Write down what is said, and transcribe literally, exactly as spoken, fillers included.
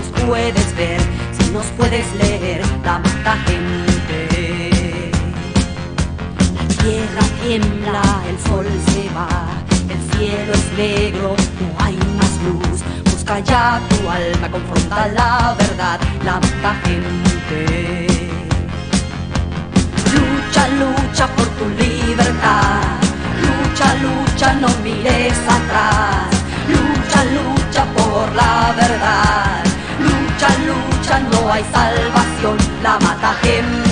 nos puedes ver, si nos puedes leer, la mata gente. La tierra tiembla, el sol se va, el cielo es negro, no hay más luz. Busca ya tu alma, confronta la verdad, la mata gente. Lucha, lucha por tu libertad, lucha, lucha, no mires atrás, lucha, lucha por la verdad, lucha, lucha, no hay salvación, la mata gente.